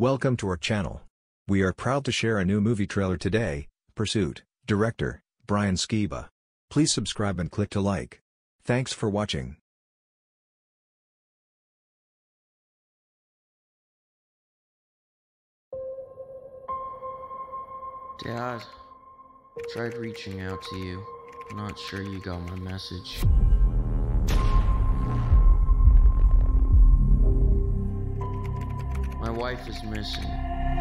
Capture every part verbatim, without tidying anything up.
Welcome to our channel. We are proud to share a new movie trailer today, Pursuit, director, Brian Skiba. Please subscribe and click to like. Thanks for watching. Dad, tried reaching out to you. Not sure you got my message. My wife is missing. I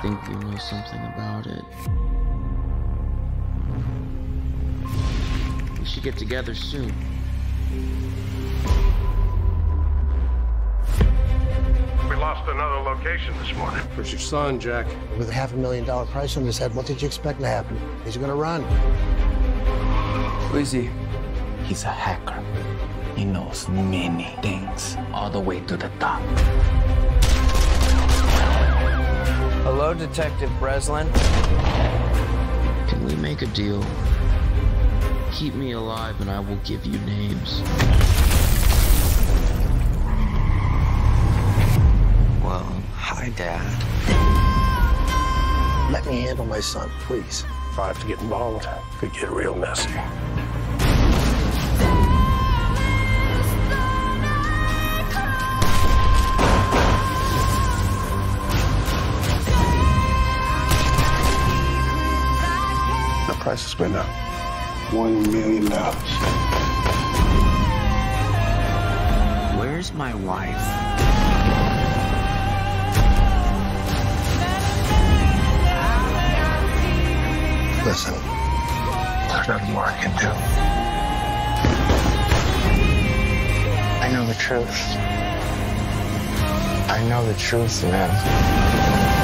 think you know something about it. We should get together soon. We lost another location this morning. Where's your son, Jack? With a half a million dollar price on his head, what did you expect to happen? He's gonna run. Who is he? He's a hacker. He knows many things, all the way to the top. Hello, Detective Breslin. Can we make a deal? Keep me alive and I will give you names. Well, hi, Dad. Let me handle my son, please. If I have to get involved, it could get real messy. Prices went up. One million dollars. Where's my wife? Listen, there's nothing more I can do. I know the truth. I know the truth, man.